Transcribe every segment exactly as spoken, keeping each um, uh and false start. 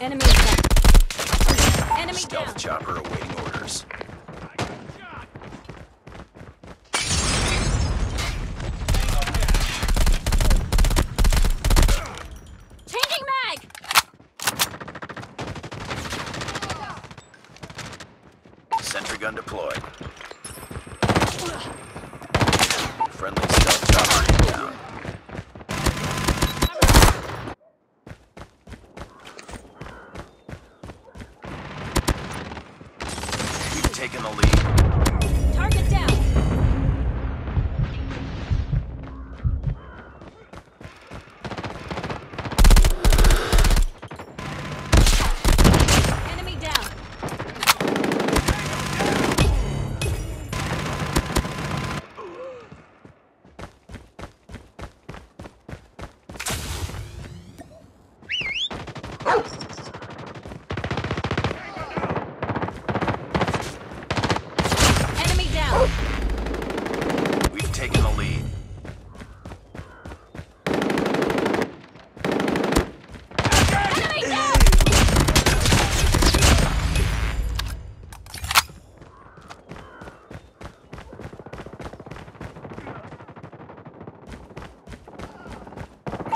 Enemy attack. Enemy Stealth down. Chopper awaiting orders. Sentry gun deployed. Friendly stealth chopper down. We've taken the lead. Target down.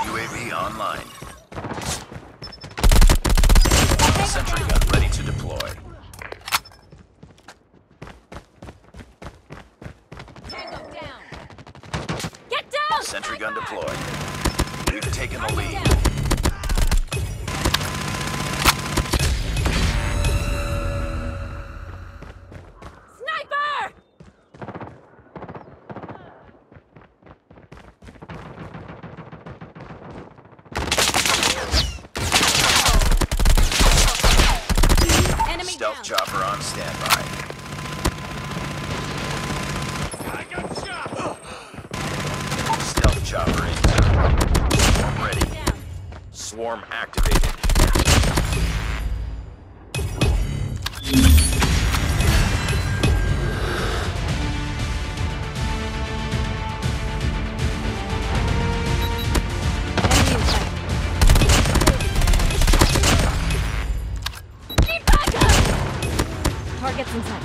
U A V online. Sentry gun ready to deploy. Tango down. Get down! Sentry gun deployed. We've taken the lead. Stealth chopper on standby. I got shot. Oh. Stealth chopper in. Swarm ready. Down. Swarm activated. Target's in sight.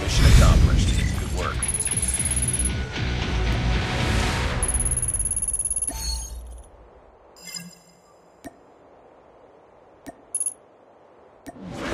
Mission accomplished. Good work. Mm-hmm.